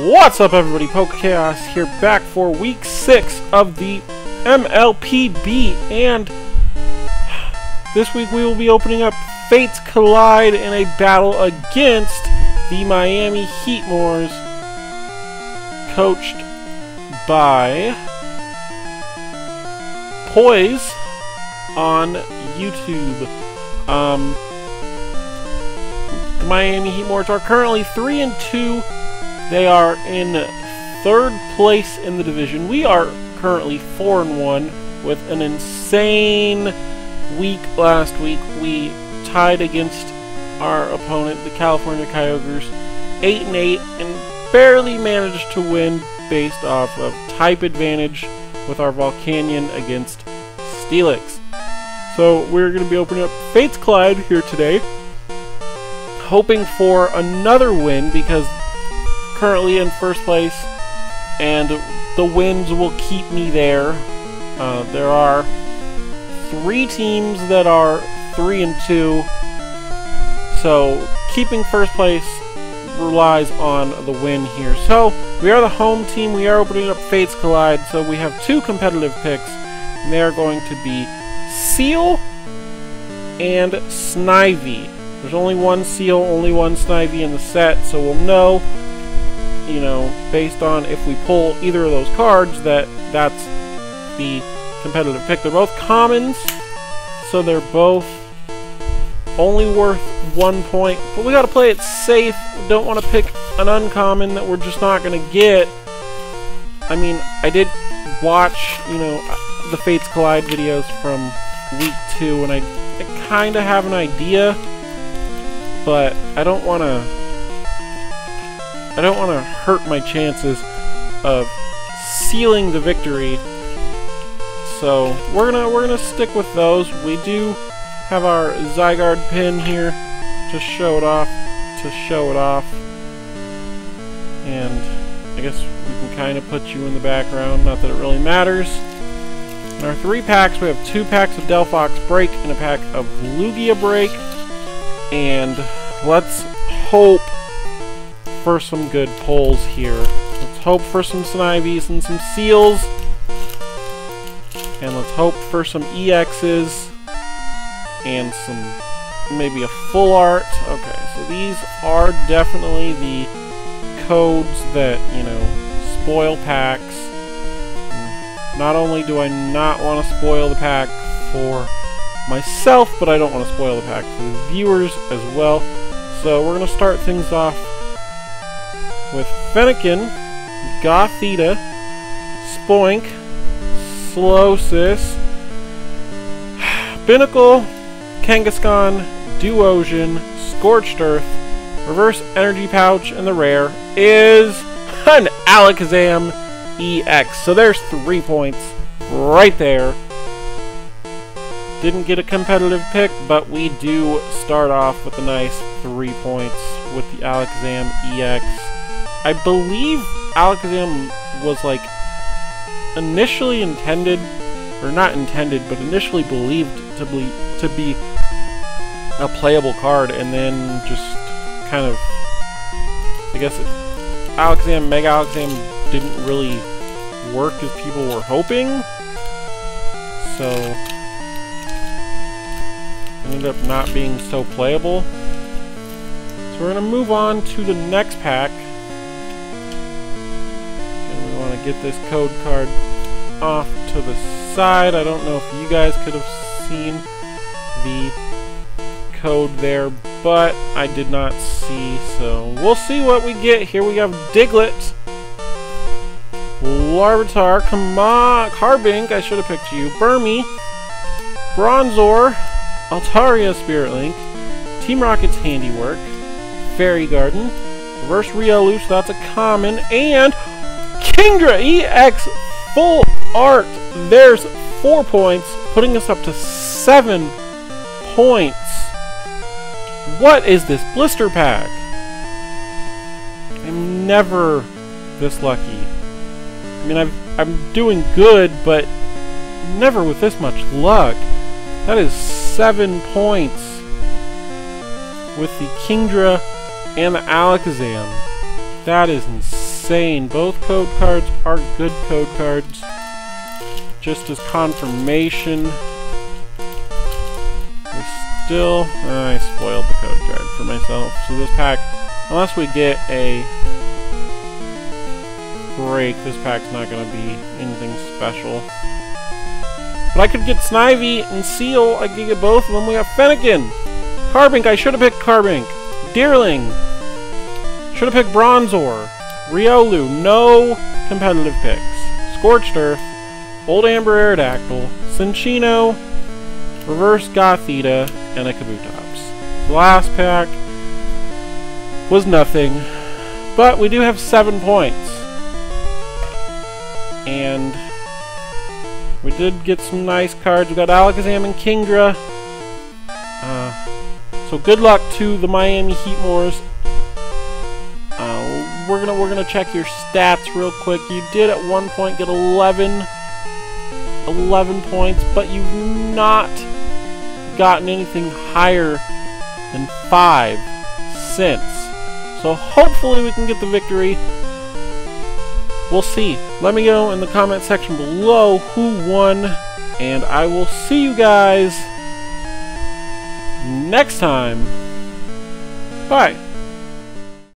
What's up, everybody? PokeChaos here, back for week 6 of the MLPB, and this week we will be opening up Fates Collide in a battle against the Miami Heatmores, coached by Poise on YouTube. The Miami Heatmores are currently 3-2. They are in 3rd place in the division. We are currently 4-1 with an insane week last week. We tied against our opponent, the California Kyogres, 8-8, and barely managed to win based off of type advantage with our Volcanion against Steelix. So we're going to be opening up Fates Collide here today, hoping for another win, because currently in 1st place, and the wins will keep me there. There are 3 teams that are 3-2, so keeping 1st place relies on the win here. So we are the home team. We are opening up Fates Collide, so we have 2 competitive picks, and they are going to be Seal and Snivy. There's only 1 Seal, only 1 Snivy in the set, so we'll know, you know, based on if we pull either of those cards, that's the competitive pick. They're both commons, so they're both only worth 1 point, but we gotta play it safe. We don't want to pick an uncommon that we're just not gonna get. I mean, I did watch, you know, the Fates Collide videos from week 2, and I kind of have an idea, but I don't want to hurt my chances of sealing the victory. So we're gonna stick with those. We do have our Zygarde pin here to show it off, and I guess we can kind of put you in the background. Not that it really matters. In our 3 packs, we have 2 packs of Delphox break and a pack of Lugia break, and let's hope for some good pulls here. Let's hope for some Snivies and some Seals, and let's hope for some EXs and some, maybe a full art. Okay, so these are definitely the codes that, you know, spoil packs. Not only do I not want to spoil the pack for myself, but I don't want to spoil the pack for the viewers as well. So we're going to start things off with Fennekin, Gothita, Spoink, Slowsis, Binnacle, Kangaskhan, Duosion, Scorched Earth, Reverse Energy Pouch, and the rare is an Alakazam EX. So there's 3 points right there. Didn't get a competitive pick, but we do start off with a nice 3 points with the Alakazam EX. I believe Alakazam was, like, initially intended, or not intended, but initially believed to be a playable card, and then just kind of, I guess, Alakazam, Mega Alakazam didn't really work as people were hoping, so ended up not being so playable. So we're going to move on to the next pack. Get this code card off to the side. I don't know if you guys could have seen the code there, but I did not see, so we'll see what we get here. We have Diglett, Larvitar, Kamaw, Carbink, I should have picked you, Burmy, Bronzor, Altaria Spirit Link, Team Rocket's Handiwork, Fairy Garden, Reverse Riolu, so that's a common, and Kingdra EX full art. There's 4 points, putting us up to 7 points. What is this blister pack? I'm never this lucky. I mean, I'm doing good, but never with this much luck. That is 7 points with the Kingdra and the Alakazam. That is insane. insane. Both code cards are good code cards. Just as confirmation. We're still... I spoiled the code card for myself. So this pack, unless we get a break, this pack's not going to be anything special. But I could get Snivy and Seal. I could get both of them. We got Fennekin! Carbink! I should have picked Carbink! Deerling! Should have picked Bronzor. Riolu. No competitive picks. Scorched Earth. Old Amber Aerodactyl. Cinchino. Reverse Gothita. And a Kabutops. The last pack was nothing. But we do have 7 points. And we did get some nice cards. We got Alakazam and Kingdra. So good luck to the Miami Heatmores. We're gonna check your stats real quick. You did at one point get 11 points, but you've not gotten anything higher than 5 since. So hopefully we can get the victory. We'll see. Let me know in the comment section below who won, and I will see you guys next time. Bye.